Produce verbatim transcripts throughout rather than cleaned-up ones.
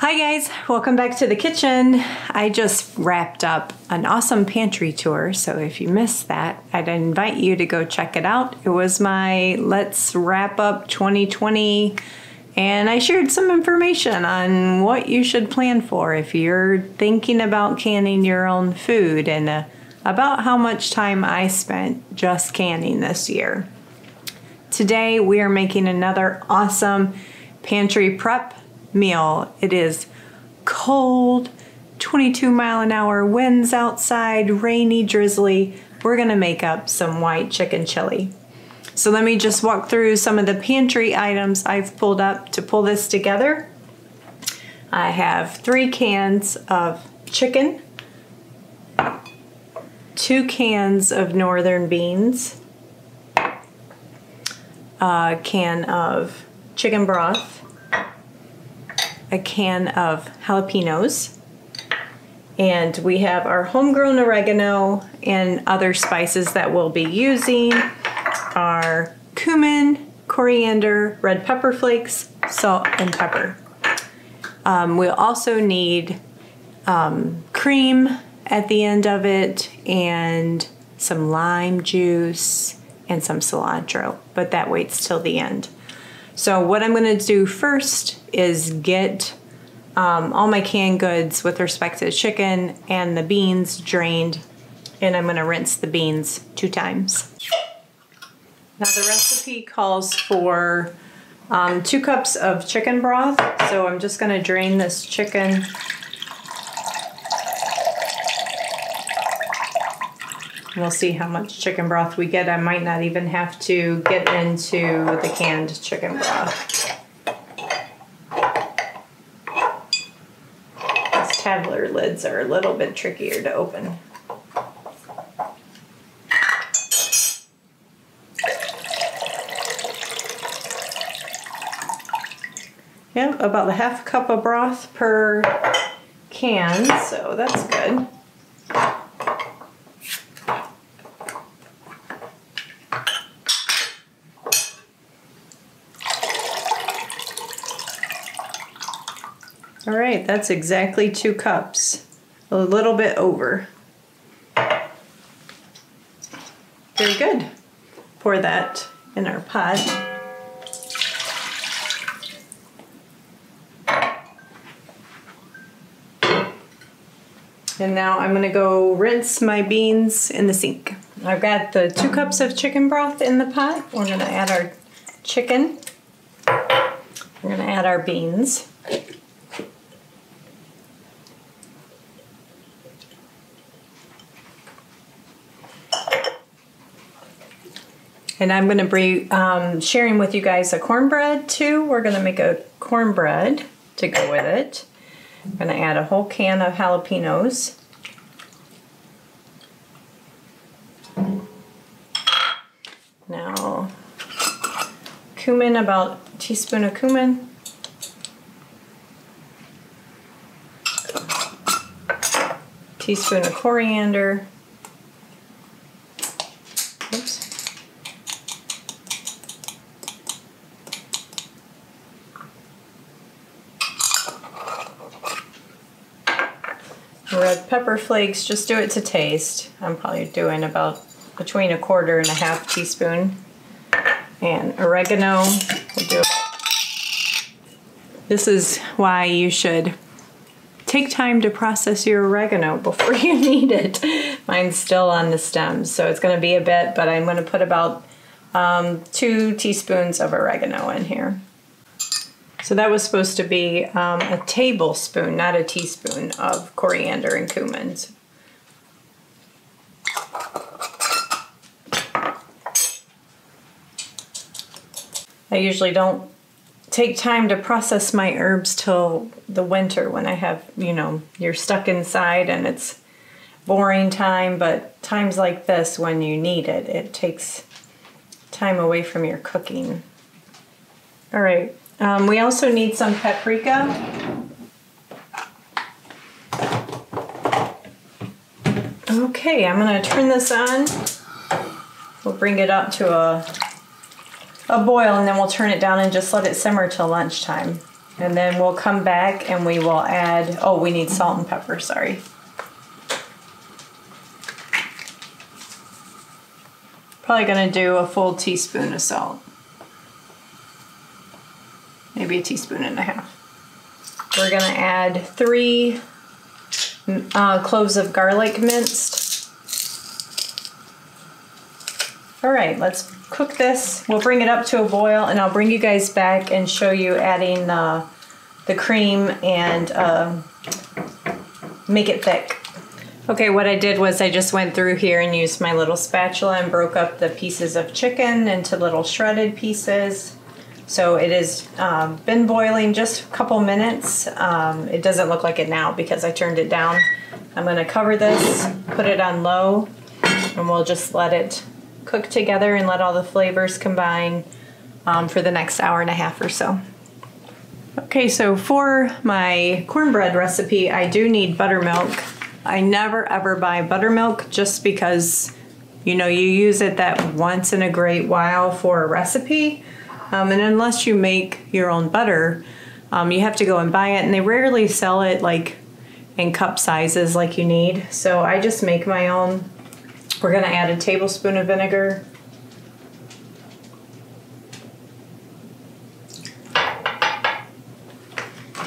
Hi guys, welcome back to the kitchen. I just wrapped up an awesome pantry tour, so if you missed that, I'd invite you to go check it out. It was my Let's Wrap Up twenty twenty, and I shared some information on what you should plan for if you're thinking about canning your own food and uh, about how much time I spent just canning this year. Today we are making another awesome pantry prep meal. It is cold, twenty-two mile an hour winds outside, rainy, drizzly. We're gonna make up some white chicken chili. So let me just walk through some of the pantry items I've pulled up to pull this together. I have three cans of chicken, two cans of northern beans, a can of chicken broth, a can of jalapenos, and we have our homegrown oregano and other spices that we'll be using are cumin, coriander, red pepper flakes, salt, and pepper. Um, we'll also need um, cream at the end of it and some lime juice and some cilantro, but that waits till the end. So what I'm gonna do first is get um, all my canned goods with respect to the chicken and the beans drained, and I'm gonna rinse the beans two times. Now the recipe calls for um, two cups of chicken broth, so I'm just gonna drain this chicken. We'll see how much chicken broth we get. I might not even have to get into the canned chicken broth. These Tadler lids are a little bit trickier to open. Yep, about a half cup of broth per can, so that's good. All right, that's exactly two cups, a little bit over. Very good. Pour that in our pot. And now I'm gonna go rinse my beans in the sink. I've got the two cups of chicken broth in the pot. We're gonna add our chicken. We're gonna add our beans. And I'm gonna be um, sharing with you guys a cornbread too. We're gonna make a cornbread to go with it. I'm gonna add a whole can of jalapenos. Now, cumin, about a teaspoon of cumin. A teaspoon of coriander. Oops. Red pepper flakes, just do it to taste. I'm probably doing about between a quarter and a half teaspoon. And oregano, we'll do it. This is why you should take time to process your oregano before you need it. Mine's still on the stem, so it's gonna be a bit, but I'm gonna put about um, two teaspoons of oregano in here. So that was supposed to be um, a tablespoon, not a teaspoon, of coriander and cumin. I usually don't take time to process my herbs till the winter when I have, you know, you're stuck inside and it's boring time, but times like this when you need it, it takes time away from your cooking. All right. Um, we also need some paprika. Okay, I'm gonna turn this on. We'll bring it up to a, a boil, and then we'll turn it down and just let it simmer till lunchtime. And then we'll come back and we will add, oh, we need salt and pepper, sorry. Probably gonna do a full teaspoon of salt. Maybe a teaspoon and a half. We're gonna add three uh, cloves of garlic minced. All right, let's cook this. We'll bring it up to a boil and I'll bring you guys back and show you adding uh, the cream and uh, make it thick. Okay, what I did was I just went through here and used my little spatula and broke up the pieces of chicken into little shredded pieces. So it has um, been boiling just a couple minutes. Um, it doesn't look like it now because I turned it down. I'm gonna cover this, put it on low, and we'll just let it cook together and let all the flavors combine um, for the next hour and a half or so. Okay, so for my cornbread recipe, I do need buttermilk. I never ever buy buttermilk just because, you know, you use it that once in a great while for a recipe. Um, and unless you make your own butter, um, you have to go and buy it. And they rarely sell it like in cup sizes like you need. So I just make my own. We're gonna add a tablespoon of vinegar.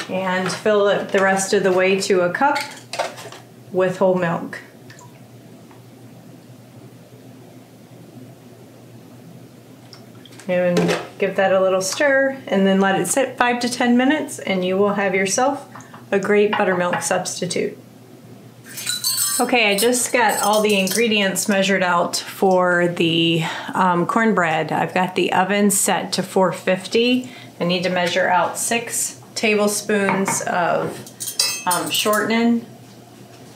And fill it the rest of the way to a cup with whole milk. And give that a little stir and then let it sit five to ten minutes and you will have yourself a great buttermilk substitute. Okay, I just got all the ingredients measured out for the um, cornbread. I've got the oven set to four fifty. I need to measure out six tablespoons of um, shortening.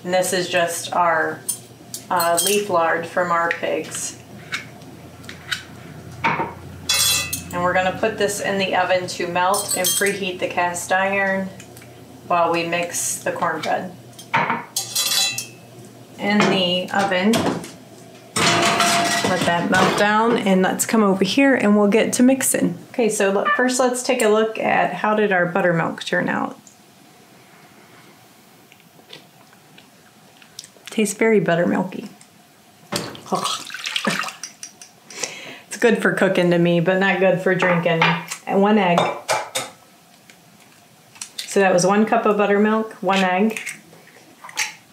And this is just our uh, leaf lard from our pigs. And we're gonna put this in the oven to melt and preheat the cast iron while we mix the cornbread. In the oven, let that melt down and let's come over here and we'll get to mixing. Okay, so look, first let's take a look at how did our buttermilk turn out. Tastes very buttermilky. Oh. It's good for cooking to me, but not good for drinking. And one egg. So that was one cup of buttermilk, one egg,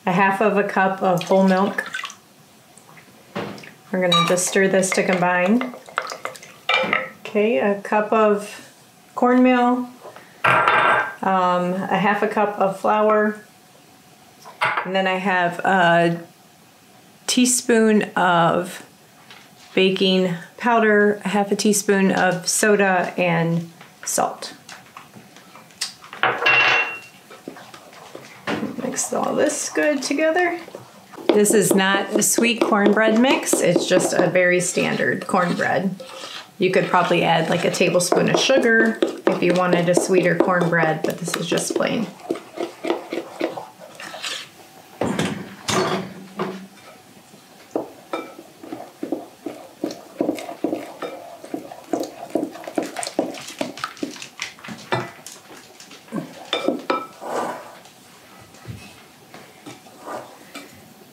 a half of a cup of whole milk. We're gonna just stir this to combine. Okay, a cup of cornmeal, um, a half a cup of flour, and then I have a teaspoon of baking powder, a half a teaspoon of soda, and salt. Mix all this good together. This is not a sweet cornbread mix, it's just a very standard cornbread. You could probably add like a tablespoon of sugar if you wanted a sweeter cornbread, but this is just plain.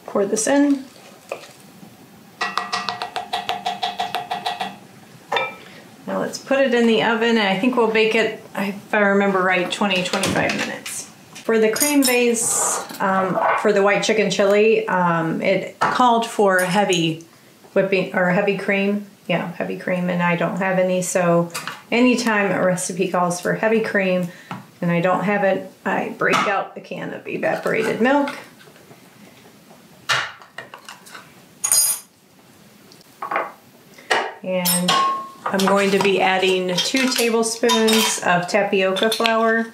Pour this in. Now let's put it in the oven and I think we'll bake it, if I remember right, twenty, twenty-five minutes. For the cream base, um, for the white chicken chili, um, it called for heavy whipping, or heavy cream. Yeah, heavy cream, and I don't have any, so anytime a recipe calls for heavy cream and I don't have it, I break out the can of evaporated milk. And I'm going to be adding two tablespoons of tapioca flour.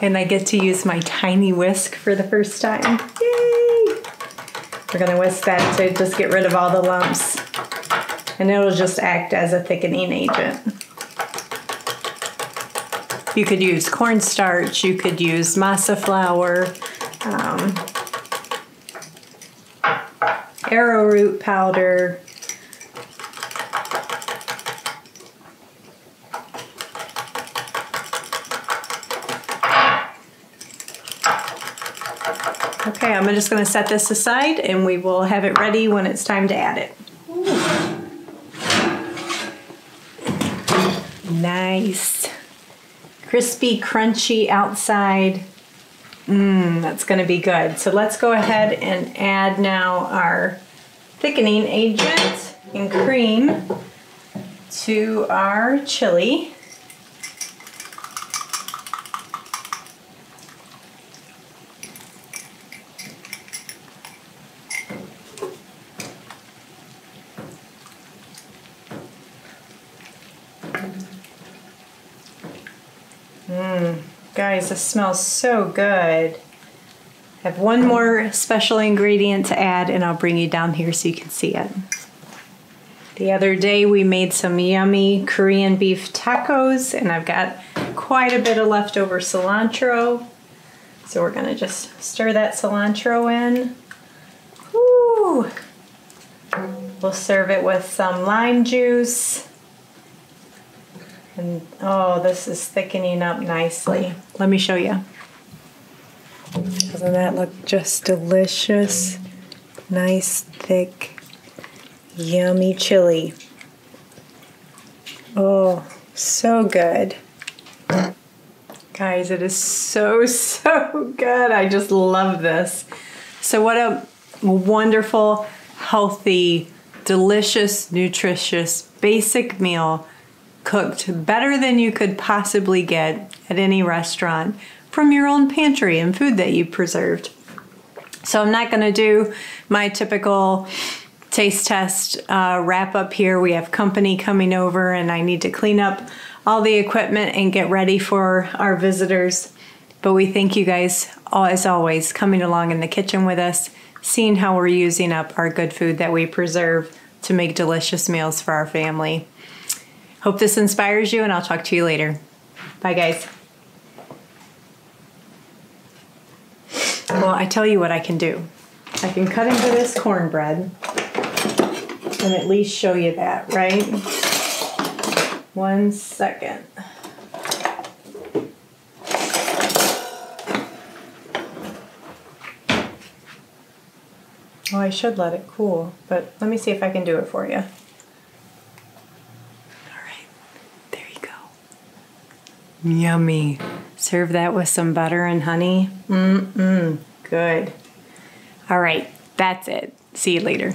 And I get to use my tiny whisk for the first time. Yay! We're gonna whisk that to just get rid of all the lumps. And it'll just act as a thickening agent. You could use cornstarch, you could use masa flour, um, arrowroot powder, Okay, I'm just going to set this aside and we will have it ready when it's time to add it. Ooh. Nice. Crispy, crunchy outside. Mmm, that's going to be good. So let's go ahead and add now our thickening agent and cream to our chili. Mmm, guys, this smells so good. I have one more special ingredient to add and I'll bring you down here so you can see it. The other day we made some yummy Korean beef tacos and I've got quite a bit of leftover cilantro. So we're gonna just stir that cilantro in. Woo! We'll serve it with some lime juice. And oh, this is thickening up nicely. Let me show you. Doesn't that look just delicious? Nice, thick, yummy chili. Oh, so good. Guys, it is so, so good. I just love this. So what a wonderful, healthy, delicious, nutritious, basic meal cooked better than you could possibly get at any restaurant from your own pantry and food that you preserved. So I'm not going to do my typical taste test uh, wrap up here. We have company coming over and I need to clean up all the equipment and get ready for our visitors. But we thank you guys, as always, coming along in the kitchen with us, seeing how we're using up our good food that we preserve to make delicious meals for our family. Hope this inspires you, and I'll talk to you later. Bye, guys. Well, I tell you what I can do. I can cut into this cornbread and at least show you that, right? One second. Oh, I should let it cool, but let me see if I can do it for you. Yummy. Serve that with some butter and honey. Mm-mm. Good. All right. That's it. See you later.